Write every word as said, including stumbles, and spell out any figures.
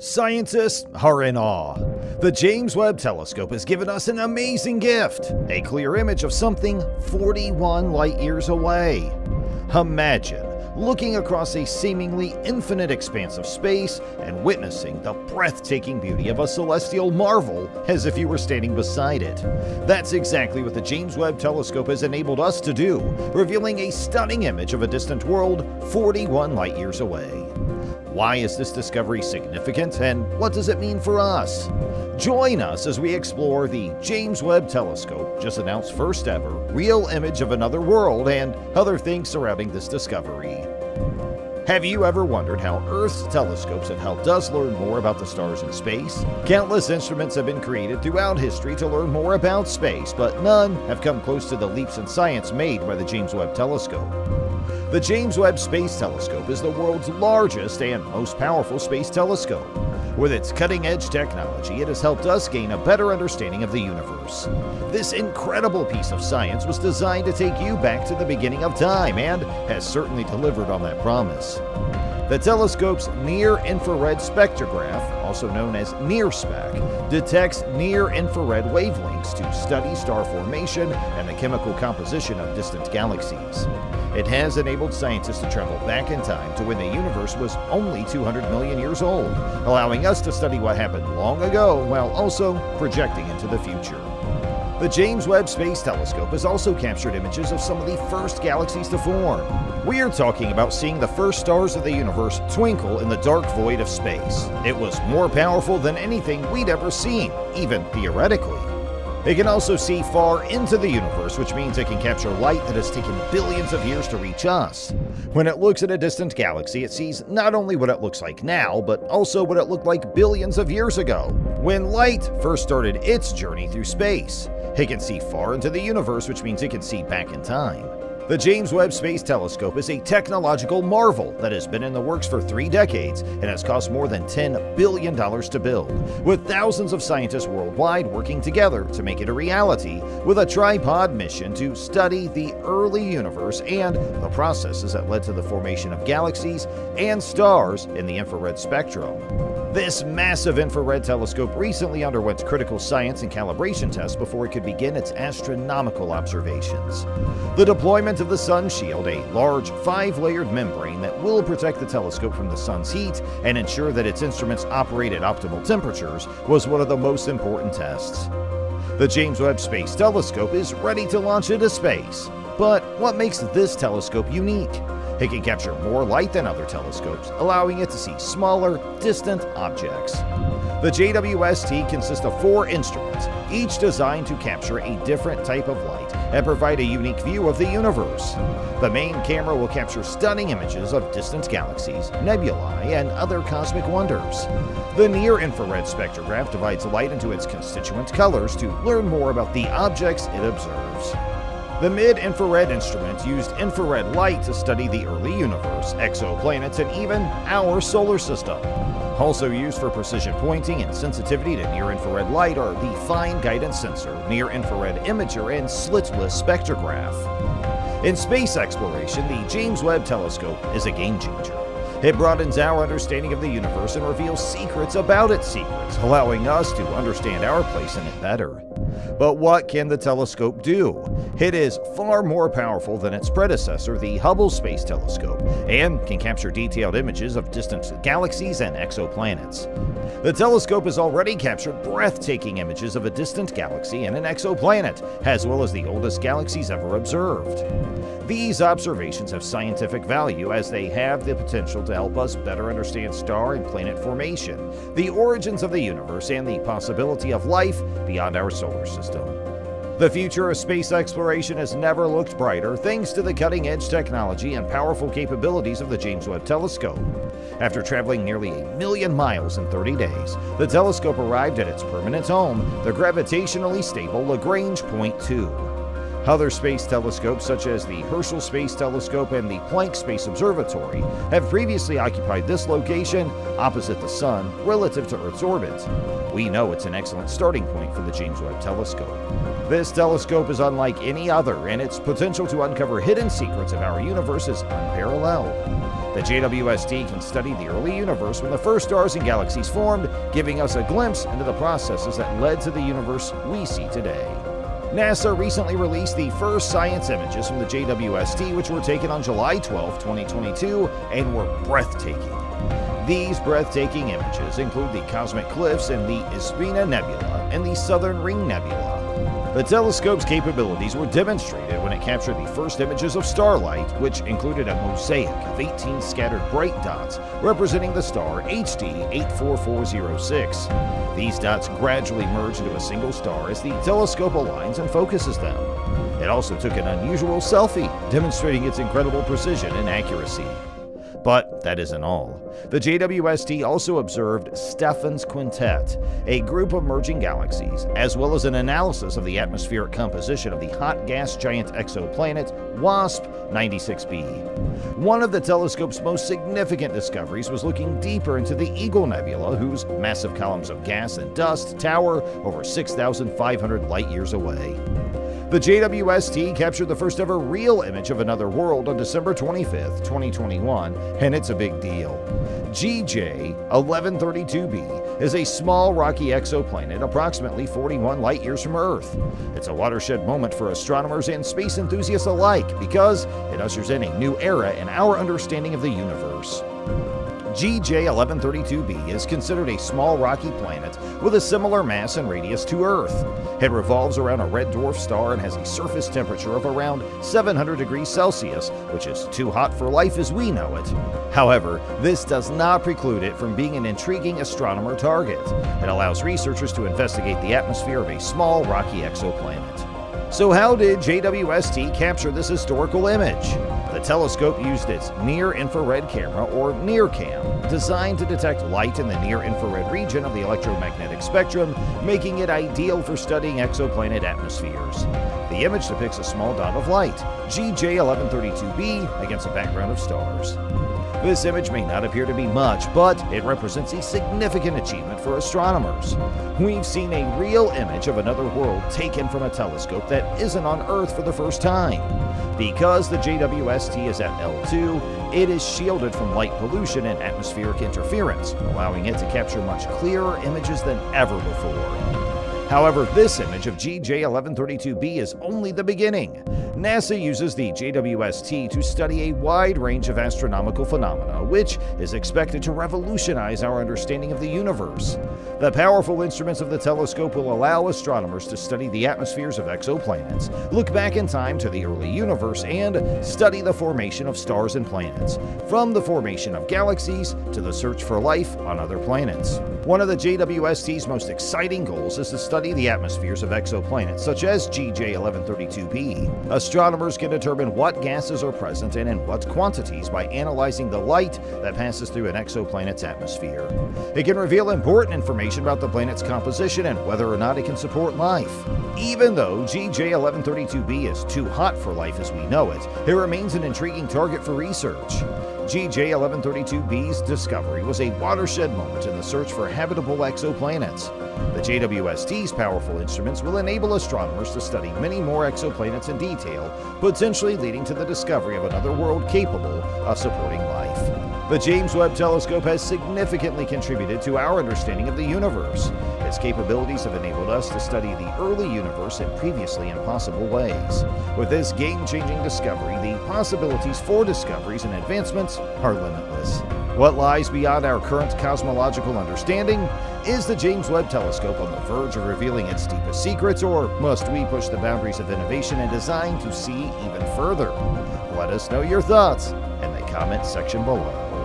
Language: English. Scientists are in awe. The James Webb Telescope has given us an amazing gift, a clear image of something forty-one light years away. Imagine looking across a seemingly infinite expanse of space and witnessing the breathtaking beauty of a celestial marvel as if you were standing beside it. That's exactly what the James Webb Telescope has enabled us to do, revealing a stunning image of a distant world forty-one light years away. Why is this discovery significant, and what does it mean for us? Join us as we explore the James Webb Telescope, just announced first ever real image of another world, and other things surrounding this discovery. Have you ever wondered how Earth's telescopes have helped us learn more about the stars in space? Countless instruments have been created throughout history to learn more about space, but none have come close to the leaps in science made by the James Webb Telescope. The James Webb Space Telescope is the world's largest and most powerful space telescope. With its cutting-edge technology, it has helped us gain a better understanding of the universe. This incredible piece of science was designed to take you back to the beginning of time and has certainly delivered on that promise. The telescope's near-infrared spectrograph, also known as NIRSpec, detects near-infrared wavelengts to study star formation and the chemical composition of distant galaxies. It has enabled scientists to travel back in time to when the universe was only two hundred million years old, allowing us to study what happened long ago while also projecting into the future. The James Webb Space Telescope has also captured images of some of the first galaxies to form. We are talking about seeing the first stars of the universe twinkle in the dark void of space. It was more powerful than anything we'd ever seen, even theoretically. It can also see far into the universe, which means it can capture light that has taken billions of years to reach us. When it looks at a distant galaxy, it sees not only what it looks like now, but also what it looked like billions of years ago, when light first started its journey through space. It can see far into the universe, which means it can see back in time. The James Webb Space Telescope is a technological marvel that has been in the works for three decades and has cost more than ten billion dollars to build, with thousands of scientists worldwide working together to make it a reality, with a tripod mission to study the early universe and the processes that led to the formation of galaxies and stars in the infrared spectrum. This massive infrared telescope recently underwent critical science and calibration tests before it could begin its astronomical observations. The deployment of the sun shield, a large five-layered membrane that will protect the telescope from the sun's heat and ensure that its instruments operate at optimal temperatures, was one of the most important tests. The James Webb Space Telescope is ready to launch into space. But what makes this telescope unique? It can capture more light than other telescopes, allowing it to see smaller, distant objects. The J W S T consists of four instruments, each designed to capture a different type of light and provide a unique view of the universe. The main camera will capture stunning images of distant galaxies, nebulae, and other cosmic wonders. The near-infrared spectrograph divides light into its constituent colors to learn more about the objects it observes. The mid-infrared instrument used infrared light to study the early universe, exoplanets, and even our solar system. Also used for precision pointing and sensitivity to near-infrared light are the fine guidance sensor, near-infrared imager, and slitless spectrograph. In space exploration, the James Webb Telescope is a game-changer. It broadens our understanding of the universe and reveals secrets about its secrets, allowing us to understand our place in it better. But what can the telescope do? It is far more powerful than its predecessor, the Hubble Space Telescope, and can capture detailed images of distant galaxies and exoplanets. The telescope has already captured breathtaking images of a distant galaxy and an exoplanet, as well as the oldest galaxies ever observed. These observations have scientific value as they have the potential to help us better understand star and planet formation, the origins of the universe, and the possibility of life beyond our solar system. The future of space exploration has never looked brighter thanks to the cutting-edge technology and powerful capabilities of the James Webb Telescope. After traveling nearly a million miles in thirty days, the telescope arrived at its permanent home, the gravitationally stable Lagrange Point two. Other space telescopes, such as the Herschel Space Telescope and the Planck Space Observatory, have previously occupied this location opposite the Sun relative to Earth's orbit. We know it's an excellent starting point for the James Webb Telescope. This telescope is unlike any other, and its potential to uncover hidden secrets of our universe is unparalleled. The J W S T can study the early universe when the first stars and galaxies formed, giving us a glimpse into the processes that led to the universe we see today. NASA recently released the first science images from the J W S T, which were taken on July twelfth, twenty twenty-two, and were breathtaking. These breathtaking images include the Cosmic Cliffs and the Eagle Nebula and the Southern Ring Nebula. The telescope's capabilities were demonstrated when it captured the first images of starlight, which included a mosaic of eighteen scattered bright dots representing the star H D eight four four zero six. These dots gradually merge into a single star as the telescope aligns and focuses them. It also took an unusual selfie, demonstrating its incredible precision and accuracy. But that isn't all. The J W S T also observed Stephan's Quintet, a group of merging galaxies, as well as an analysis of the atmospheric composition of the hot gas giant exoplanet WASP ninety-six b. One of the telescope's most significant discoveries was looking deeper into the Eagle Nebula, whose massive columns of gas and dust tower over six thousand five hundred light-years away. The J W S T captured the first ever real image of another world on December twenty-fifth, twenty twenty-one, and it's a big deal. G J eleven thirty-two b is a small rocky exoplanet approximately forty-one light-years from Earth. It's a watershed moment for astronomers and space enthusiasts alike because it ushers in a new era in our understanding of the universe. G J eleven thirty-two b is considered a small rocky planet with a similar mass and radius to Earth. It revolves around a red dwarf star and has a surface temperature of around seven hundred degrees Celsius, which is too hot for life as we know it. However, this does not preclude it from being an intriguing astronomer target. It allows researchers to investigate the atmosphere of a small rocky exoplanet. So how did J W S T capture this historical image? The telescope used its near-infrared camera, or NIRCam, designed to detect light in the near-infrared region of the electromagnetic spectrum, making it ideal for studying exoplanet atmospheres. The image depicts a small dot of light, G J eleven thirty-two b, against a background of stars. This image may not appear to be much, but it represents a significant achievement for astronomers. We've seen a real image of another world taken from a telescope that isn't on Earth for the first time. Because the J W S T is at L two, it is shielded from light pollution and atmospheric interference, allowing it to capture much clearer images than ever before. However, this image of G J eleven thirty-two b is only the beginning. NASA uses the J W S T to study a wide range of astronomical phenomena, which is expected to revolutionize our understanding of the universe. The powerful instruments of the telescope will allow astronomers to study the atmospheres of exoplanets, look back in time to the early universe, and study the formation of stars and planets, from the formation of galaxies to the search for life on other planets. One of the J W S T's most exciting goals is to study Study the atmospheres of exoplanets such as G J eleven thirty-two b. Astronomers can determine what gases are present and in what quantities by analyzing the light that passes through an exoplanet's atmosphere. It can reveal important information about the planet's composition and whether or not it can support life. Even though G J eleven thirty-two b is too hot for life as we know it, it remains an intriguing target for research. G J eleven thirty-two b's discovery was a watershed moment in the search for habitable exoplanets. The J W S T's powerful instruments will enable astronomers to study many more exoplanets in detail, potentially leading to the discovery of another world capable of supporting life. The James Webb Telescope has significantly contributed to our understanding of the universe. Its capabilities have enabled us to study the early universe in previously impossible ways. With this game-changing discovery, the possibilities for discoveries and advancements are limitless. What lies beyond our current cosmological understanding? Is the James Webb Telescope on the verge of revealing its deepest secrets, or must we push the boundaries of innovation and design to see even further? Let us know your thoughts in the comment section below.